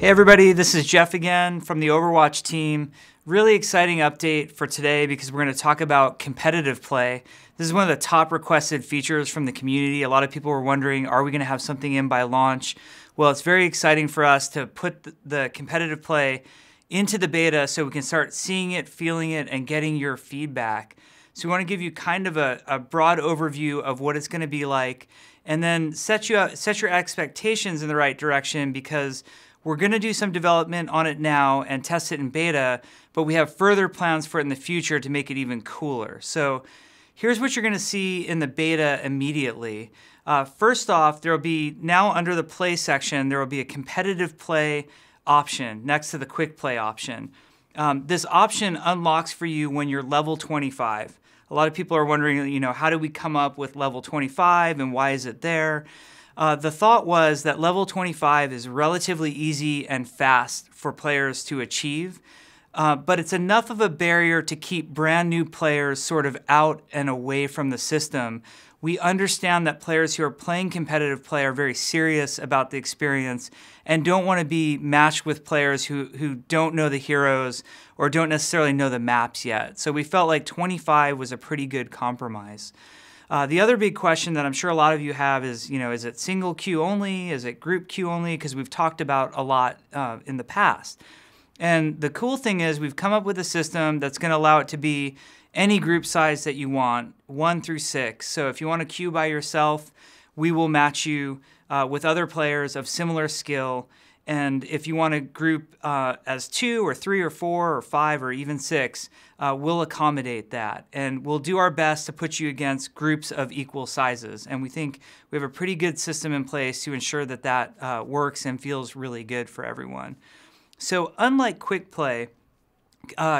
Hey everybody, this is Jeff again from the Overwatch team. Really exciting update for today because we're going to talk about competitive play. This is one of the top requested features from the community. A lot of people were wondering, are we going to have something in by launch? Well, it's very exciting for us to put the competitive play into the beta so we can start seeing it, feeling it, and getting your feedback. So we want to give you kind of a broad overview of what it's going to be like and then set your expectations in the right direction, because we're going to do some development on it now and test it in beta, but we have further plans for it in the future to make it even cooler. So here's what you're going to see in the beta immediately. First off, there will be, now under the play section, there will be a competitive play option next to the quick play option. This option unlocks for you when you're level 25. A lot of people are wondering, you know, how do we come up with level 25 and why is it there? The thought was that level 25 is relatively easy and fast for players to achieve, but it's enough of a barrier to keep brand new players sort of out and away from the system. We understand that players who are playing competitive play are very serious about the experience and don't want to be matched with players who don't know the heroes or don't necessarily know the maps yet. So we felt like 25 was a pretty good compromise. The other big question that I'm sure a lot of you have is, you know, is it single queue only? Is it group queue only? Because we've talked about a lot in the past. And the cool thing is we've come up with a system that's going to allow it to be any group size that you want, 1 through 6. So if you want to queue by yourself, we will match you with other players of similar skill. And if you want to group as 2 or 3 or 4 or 5 or even 6, we'll accommodate that. And we'll do our best to put you against groups of equal sizes. And we think we have a pretty good system in place to ensure that that works and feels really good for everyone. So unlike quick play,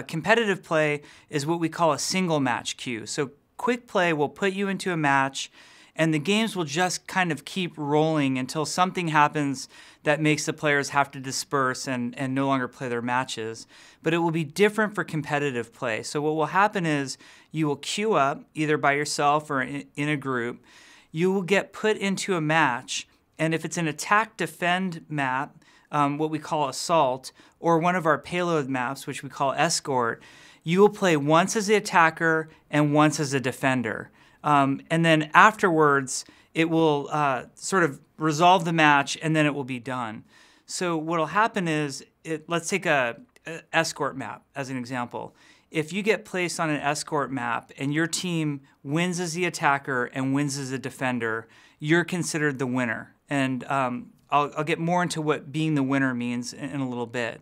competitive play is what we call a single match queue. So quick play will put you into a match, and the games will just kind of keep rolling until something happens that makes the players have to disperse and no longer play their matches. But it will be different for competitive play. So what will happen is you will queue up either by yourself or in a group. You will get put into a match, and if it's an attack-defend map, what we call Assault, or one of our payload maps, which we call Escort, you will play once as the attacker and once as a defender. And then afterwards, it will sort of resolve the match, and then it will be done. So what will happen is, let's take an escort map as an example. If you get placed on an escort map and your team wins as the attacker and wins as a defender, you're considered the winner. And I'll get more into what being the winner means in a little bit.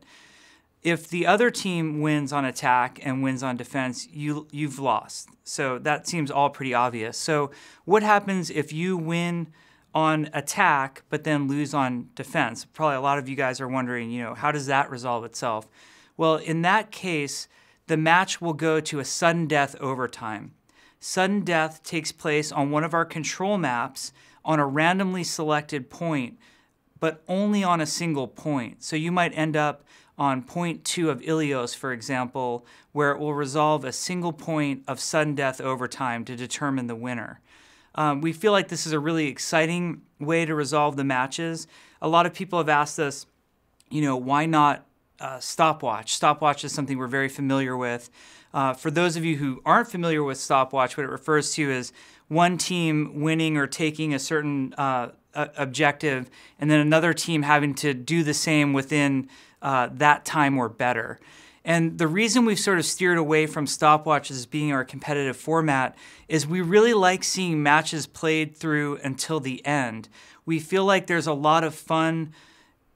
If the other team wins on attack and wins on defense, you've lost. So that seems all pretty obvious. So what happens if you win on attack but then lose on defense? Probably a lot of you guys are wondering, you know, how does that resolve itself? Well, in that case, the match will go to a sudden death overtime. Sudden death takes place on one of our control maps on a randomly selected point, but only on a single point. So you might end up on point 2 of Ilios, for example, where it will resolve a single point of sudden death overtime to determine the winner. We feel like this is a really exciting way to resolve the matches. A lot of people have asked us, you know, why not Stopwatch? Stopwatch is something we're very familiar with. For those of you who aren't familiar with Stopwatch, what it refers to is one team winning or taking a certain objective, and then another team having to do the same within that time or better. And the reason we've sort of steered away from Stopwatch as being our competitive format is we really like seeing matches played through until the end. We feel like there's a lot of fun,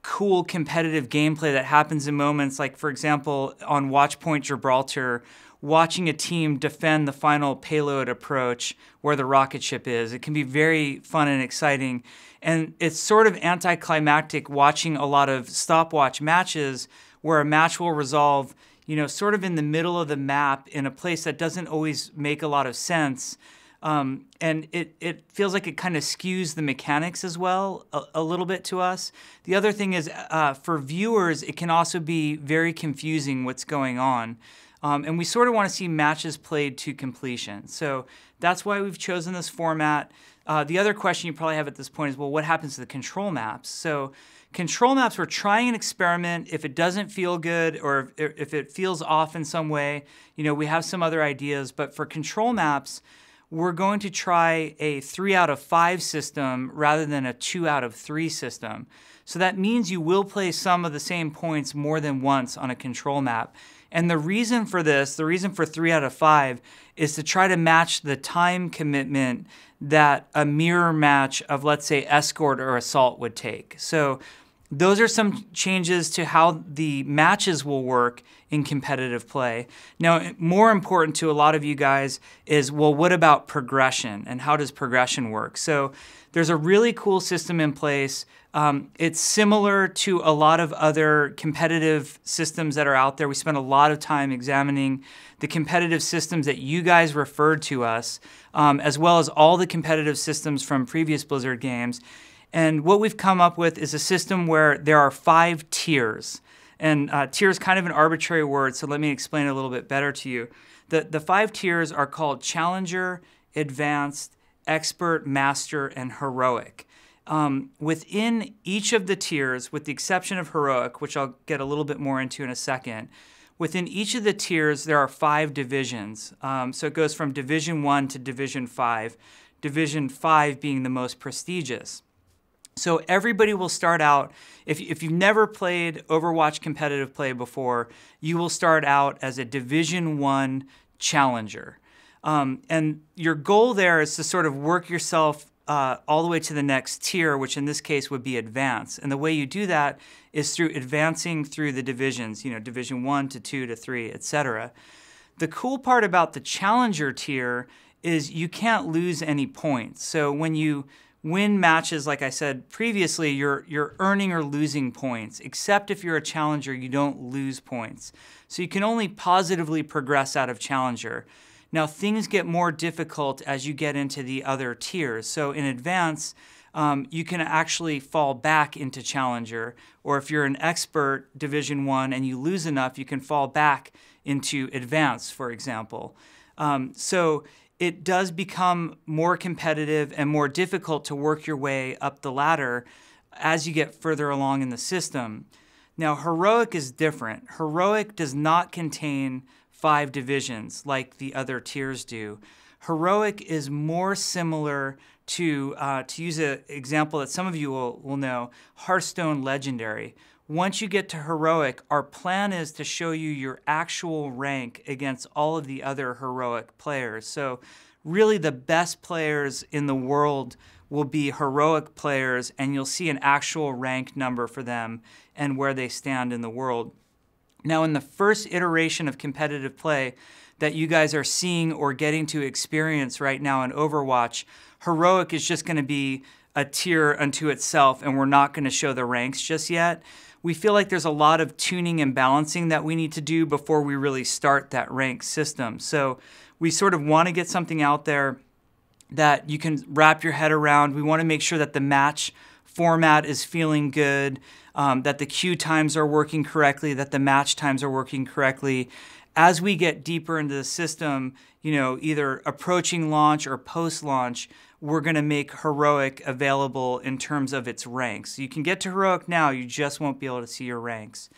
cool competitive gameplay that happens in moments like, for example, on Watchpoint Gibraltar, watching a team defend the final payload approach where the rocket ship is. It can be very fun and exciting. And it's sort of anticlimactic watching a lot of stopwatch matches where a match will resolve, you know, sort of in the middle of the map in a place that doesn't always make a lot of sense. And it feels like it kind of skews the mechanics as well a little bit to us. The other thing is for viewers, it can also be very confusing what's going on. And we sort of want to see matches played to completion. So that's why we've chosen this format. The other question you probably have at this point is, well, what happens to the control maps? So control maps, we're trying an experiment. If it doesn't feel good or if it feels off in some way, you know, we have some other ideas. But for control maps, we're going to try a 3 out of 5 system rather than a 2 out of 3 system. So that means you will play some of the same points more than once on a control map. And the reason for this, the reason for 3 out of 5, is to try to match the time commitment that a mirror match of, let's say, Escort or Assault would take. So those are some changes to how the matches will work in competitive play. Now, more important to a lot of you guys is, well, what about progression and how does progression work? So there's a really cool system in place. It's similar to a lot of other competitive systems that are out there. We spent a lot of time examining the competitive systems that you guys referred to us, as well as all the competitive systems from previous Blizzard games. And what we've come up with is a system where there are 5 tiers. And tier is kind of an arbitrary word, so let me explain it a little bit better to you. The 5 tiers are called Challenger, Advanced, Expert, Master, and Heroic. Within each of the tiers, with the exception of Heroic, which I'll get a little bit more into in a second, within each of the tiers, there are 5 divisions. So it goes from Division 1 to Division 5, Division 5 being the most prestigious. So everybody will start out, if you've never played Overwatch competitive play before, you will start out as a Division 1 Challenger. And your goal there is to sort of work yourself all the way to the next tier, which in this case would be Advanced. And the way you do that is through advancing through the divisions, you know, Division 1 to 2 to 3, etc. The cool part about the Challenger tier is you can't lose any points. So when you win matches, like I said previously, you're earning or losing points. Except if you're a Challenger, you don't lose points. So you can only positively progress out of Challenger. Now, things get more difficult as you get into the other tiers. So in Advanced, you can actually fall back into Challenger. Or if you're an Expert, Division 1, and you lose enough, you can fall back into Advanced, for example. So it does become more competitive and more difficult to work your way up the ladder as you get further along in the system. Now, Heroic is different. Heroic does not contain 5 divisions like the other tiers do. Heroic is more similar to use an example that some of you will know, Hearthstone Legendary. Once you get to Heroic, our plan is to show you your actual rank against all of the other Heroic players. So really the best players in the world will be Heroic players, and you'll see an actual rank number for them and where they stand in the world. Now, in the first iteration of competitive play that you guys are seeing or getting to experience right now in Overwatch, Heroic is just going to be a tier unto itself, and we're not going to show the ranks just yet. We feel like there's a lot of tuning and balancing that we need to do before we really start that rank system. So we sort of want to get something out there that you can wrap your head around. We want to make sure that the match format is feeling good, that the queue times are working correctly, that the match times are working correctly. As we get deeper into the system, you know, either approaching launch or post-launch, we're going to make Heroic available in terms of its ranks. You can get to Heroic now, you just won't be able to see your ranks.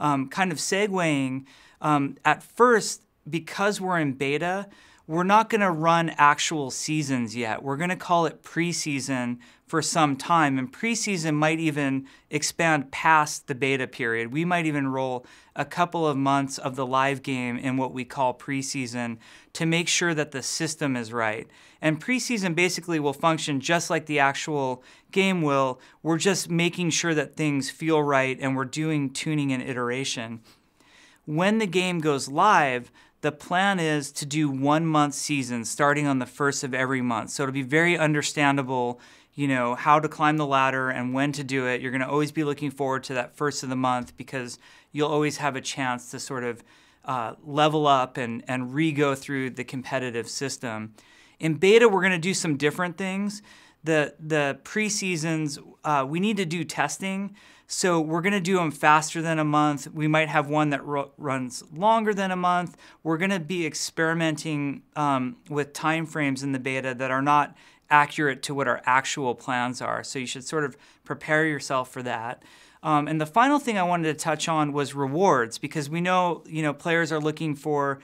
Kind of segueing, at first, because we're in beta, we're not going to run actual seasons yet. We're going to call it preseason for some time, and preseason might even expand past the beta period. We might even roll a couple of months of the live game in what we call preseason to make sure that the system is right. And preseason basically will function just like the actual game will. We're just making sure that things feel right, and we're doing tuning and iteration. When the game goes live, the plan is to do 1 month seasons starting on the 1st of every month. So it'll be very understandable, you know, how to climb the ladder and when to do it. You're going to always be looking forward to that 1st of the month because you'll always have a chance to sort of level up and re-go through the competitive system. In beta, we're going to do some different things. The pre-seasons, we need to do testing. So we're going to do them faster than a month. We might have one that runs longer than a month. We're going to be experimenting with timeframes in the beta that are not accurate to what our actual plans are. So you should sort of prepare yourself for that. And the final thing I wanted to touch on was rewards, because we know, players are looking for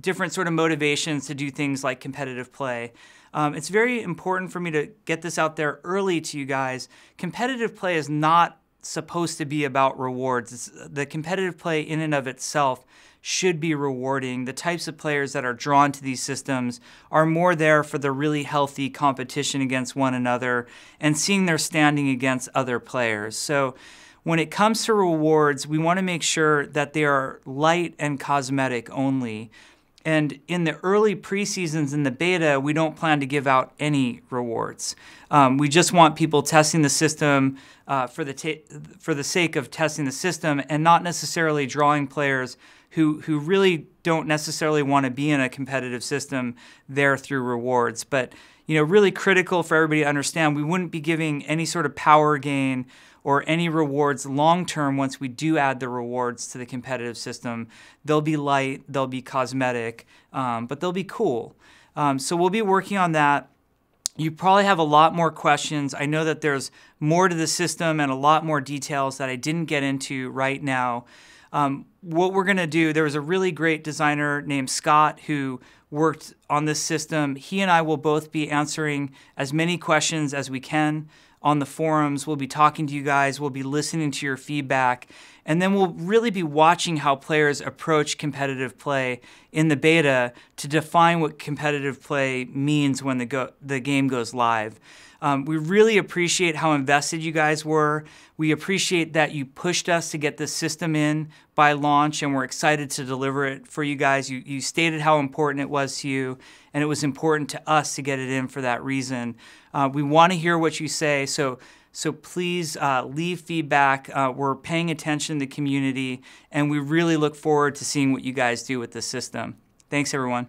different sort of motivations to do things like competitive play. It's very important for me to get this out there early to you guys. Competitive play is not supposed to be about rewards. The competitive play in and of itself should be rewarding. The types of players that are drawn to these systems are more there for the really healthy competition against one another and seeing their standing against other players. So when it comes to rewards, we want to make sure that they are light and cosmetic only. And in the early preseasons in the beta, we don't plan to give out any rewards. We just want people testing the system for the sake of testing the system and not necessarily drawing players who really don't necessarily want to be in a competitive system there through rewards. But really critical for everybody to understand, we wouldn't be giving any sort of power gain or any rewards long-term once we do add the rewards to the competitive system. They'll be light, they'll be cosmetic, but they'll be cool. So we'll be working on that. You probably have a lot more questions. I know that there's more to the system and a lot more details that I didn't get into right now. What we're gonna do, there was a really great designer named Scott who worked on this system. He and I will both be answering as many questions as we can on the forums. We'll be talking to you guys, we'll be listening to your feedback, and then we'll really be watching how players approach competitive play in the beta to define what competitive play means when the game goes live. We really appreciate how invested you guys were. We appreciate that you pushed us to get this system in by launch, and we're excited to deliver it for you guys. You stated how important it was to you, and it was important to us to get it in for that reason. We want to hear what you say, so please leave feedback. We're paying attention to the community, and we really look forward to seeing what you guys do with this system. Thanks, everyone.